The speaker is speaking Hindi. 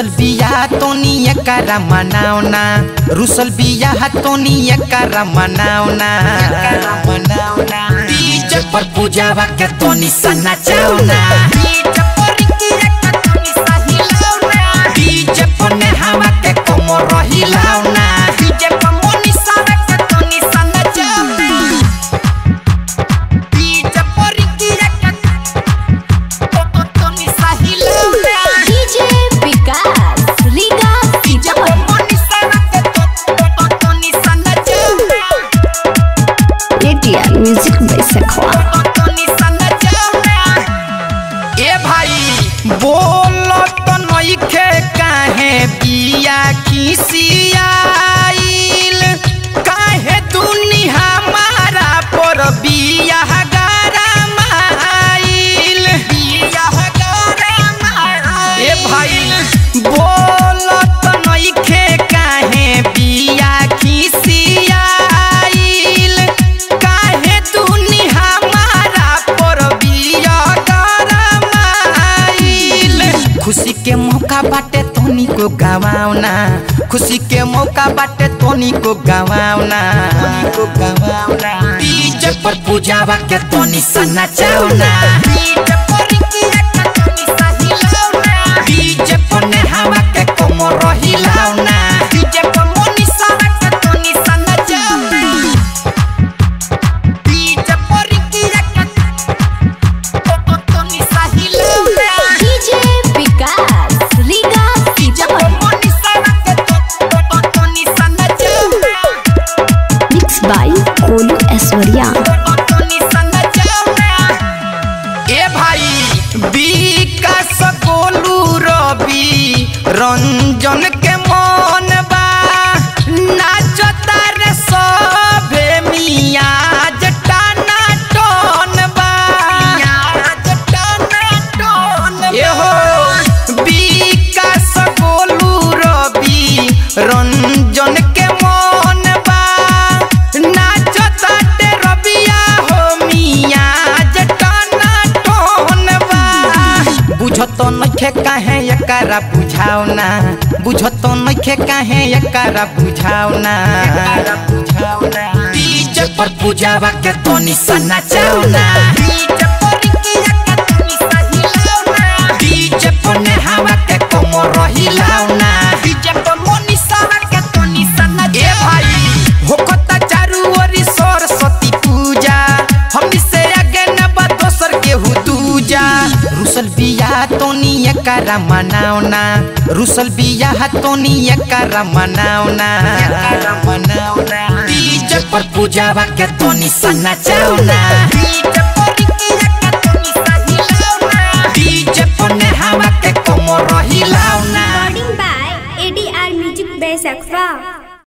रुसल बिया तोनी एकरा मनाओ ना, रुसल बिया तोनी एकरा मनाओ ना, मनाओ ना। तीज पर पूजावा के तोनी सना चाओ ना, तीज पर किया के तोनी सही लाओ ना, तीज पर नेहावा के कोमर हिलाओ ना, तीज पर मोनी सारा के तोनी सना चाओ ना, तीज पर किया के तोनी सही लाओ ना। म्यूजिक ए भाई बोलो तो नई खे काहे पिया खिसियाइल, काहे दुनिया मारा पर बिया गारा माइल, बिया गारा माइल। ए भाई बोलो तो नई खे काहे पिया खिसिया, खुशी के मौका बाटे तोनी को गवाओ ना, खुशी के मौका बाटे तोनी को गवाओ ना, को गवाओ ना। तीज पर पूजावा के तोनी सना चाओ ना, तीज पर किया के तोनी सही लाओ ना, तीज पर नेहावा के कोमर हिलाओ ना, तीज पर मोनी सारा के तोनी सना चाओ ना, तीज पर किया के तोनी सही लाओ ना। ए भाई विकास गोलू रवि रंजन के मन बा, नाचतार सभे मियाज टाना टोन बा, मियाज टाना टोन बा। ए हो विकास गोलू रवि रंजन के बुझतो नखे काहे एकरा बुझाओ ना, बुझतो नखे काहे एकरा बुझाओ ना, बुझाओ ना। तीज पर पूजावा के तोनी सना चाओ ना, तीज पर किया के तोनी सही लाओ ना, तीज पर नेहावा के कोमर हिलाओ ना, तीज पर मोनी सारा के तोनी सना। ए भाई होकता चारू ओरी सरस्वती पूजा, हमनी से आगे न बा दोसर केहू दूजा, रुसल बिया तोनी एकरा मनाओ ना, रुसल बिया तोनी एकरा मनाओ ना, मनाओ ना। तीज पर पूजावा के तोनी सना चाओ ना, तीज पर किया के तोनी सही लाओ ना, तीज पर नेहावा के कोमर हिलाओ ना।